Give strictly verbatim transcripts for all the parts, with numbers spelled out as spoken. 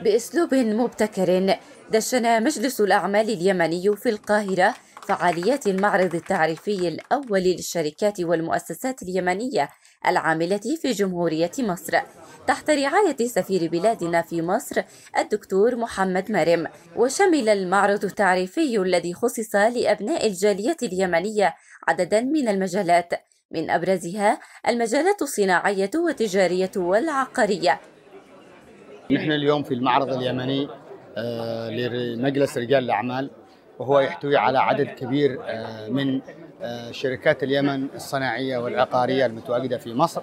بأسلوب مبتكر. دشن مجلس الأعمال اليمني في القاهرة فعاليات المعرض التعريفي الأول للشركات والمؤسسات اليمنية العاملة في جمهورية مصر تحت رعاية سفير بلادنا في مصر الدكتور محمد مارم. وشمل المعرض التعريفي الذي خصص لأبناء الجالية اليمنية عددا من المجالات، من أبرزها المجالات الصناعية والتجارية والعقارية. نحن اليوم في المعرض اليمني لمجلس رجال الأعمال، وهو يحتوي على عدد كبير من شركات اليمن الصناعية والعقارية المتواجدة في مصر.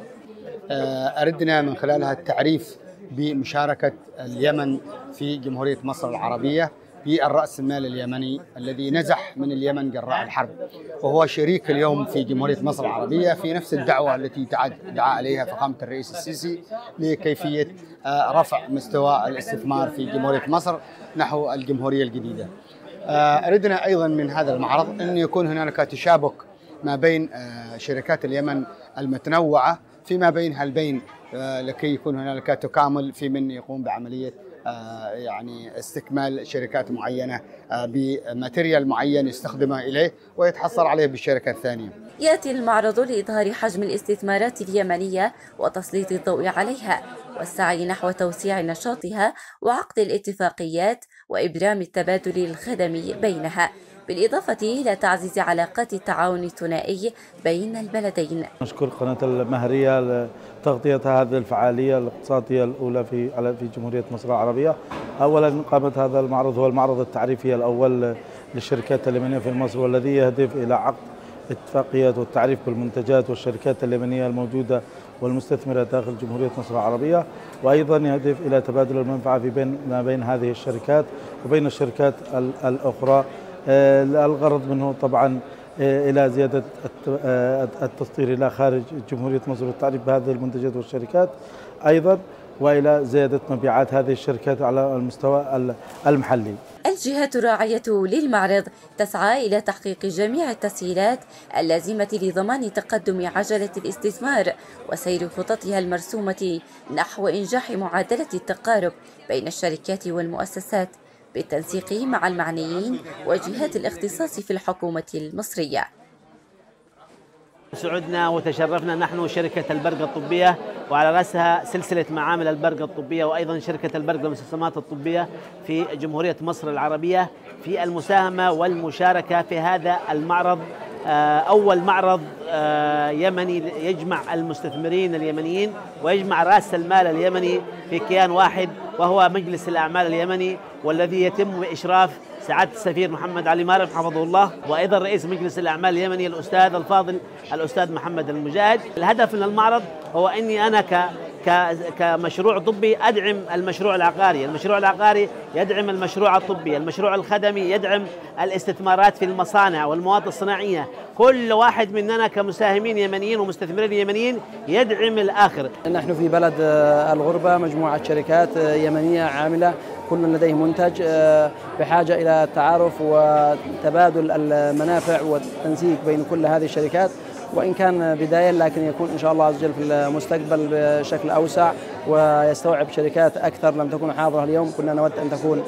أردنا من خلالها التعريف بمشاركة اليمن في جمهورية مصر العربية في الرأس المال اليمني الذي نزح من اليمن جراء الحرب، وهو شريك اليوم في جمهورية مصر العربية في نفس الدعوة التي دعا عليها فخامة الرئيس السيسي لكيفية رفع مستوى الاستثمار في جمهورية مصر نحو الجمهورية الجديدة. أردنا أيضا من هذا المعرض أن يكون هناك تشابك ما بين شركات اليمن المتنوعة فيما بينها البين، لكي يكون هناك تكامل في من يقوم بعملية يعني استكمال شركات معينة بماتيريال معين يستخدمه إليه ويتحصل عليه بالشركة الثانية. يأتي المعرض لإظهار حجم الاستثمارات اليمنية وتسليط الضوء عليها والسعي نحو توسيع نشاطها وعقد الاتفاقيات وإبرام التبادل الخدمي بينها، بالإضافة إلى تعزيز علاقات التعاون الثنائي بين البلدين. نشكر قناة المهرية لتغطية هذه الفعالية الاقتصادية الأولى في في جمهورية مصر العربية. أولا قامت هذا المعرض، هو المعرض التعريفي الأول للشركات اليمنية في مصر، والذي يهدف إلى عقد اتفاقيات والتعريف بالمنتجات والشركات اليمنية الموجودة والمستثمرة داخل جمهورية مصر العربية، وأيضا يهدف إلى تبادل المنفعة في بين ما بين هذه الشركات وبين الشركات الأخرى. الغرض منه طبعا إلى زيادة التصدير إلى خارج جمهورية مصر والتعريف بهذه المنتجات والشركات، أيضا وإلى زيادة مبيعات هذه الشركات على المستوى المحلي. الجهات الراعية للمعرض تسعى إلى تحقيق جميع التسهيلات اللازمة لضمان تقدم عجلة الاستثمار وسير خططها المرسومة نحو إنجاح معادلة التقارب بين الشركات والمؤسسات بالتنسيق مع المعنيين وجهات الاختصاص في الحكومة المصرية. سعدنا وتشرفنا نحن وشركة البرغة الطبية، وعلى رأسها سلسلة معامل البرغة الطبية وأيضا شركة البرغة للمستلزمات الطبية في جمهورية مصر العربية في المساهمة والمشاركة في هذا المعرض، أول معرض يمني يجمع المستثمرين اليمنيين ويجمع رأس المال اليمني في كيان واحد، وهو مجلس الأعمال اليمني، والذي يتم إشراف سعادة السفير محمد علي مارب حفظه الله، وأيضا رئيس مجلس الأعمال اليمني الأستاذ الفاضل الأستاذ محمد المجاهد. الهدف من المعرض هو أني أنا ك كمشروع طبي أدعم المشروع العقاري، المشروع العقاري يدعم المشروع الطبي، المشروع الخدمي يدعم الاستثمارات في المصانع والمواد الصناعية، كل واحد مننا كمساهمين يمنيين ومستثمرين يمنيين يدعم الآخر. نحن في بلد الغربة مجموعة شركات يمنية عاملة، كل لديه منتج، بحاجة إلى التعارف وتبادل المنافع والتنسيق بين كل هذه الشركات، وإن كان بداية لكن يكون إن شاء الله عز وجل في المستقبل بشكل أوسع ويستوعب شركات أكثر لم تكن حاضرة اليوم. كنا نود أن تكون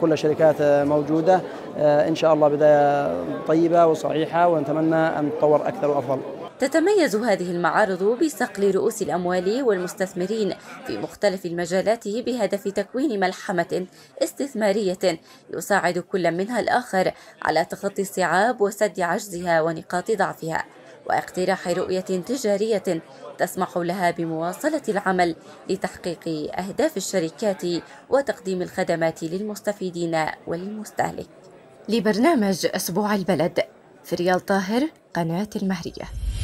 كل الشركات موجودة، إن شاء الله بداية طيبة وصحيحة، ونتمنى أن تتطور أكثر وأفضل. تتميز هذه المعارض بصقل رؤوس الأموال والمستثمرين في مختلف المجالات بهدف تكوين ملحمة استثمارية يساعد كل منها الآخر على تخطي الصعاب وسد عجزها ونقاط ضعفها، واقتراح رؤية تجارية تسمح لها بمواصلة العمل لتحقيق أهداف الشركات وتقديم الخدمات للمستفيدين والمستهلك. لبرنامج أسبوع البلد، فريال طاهر، قناة المهرية.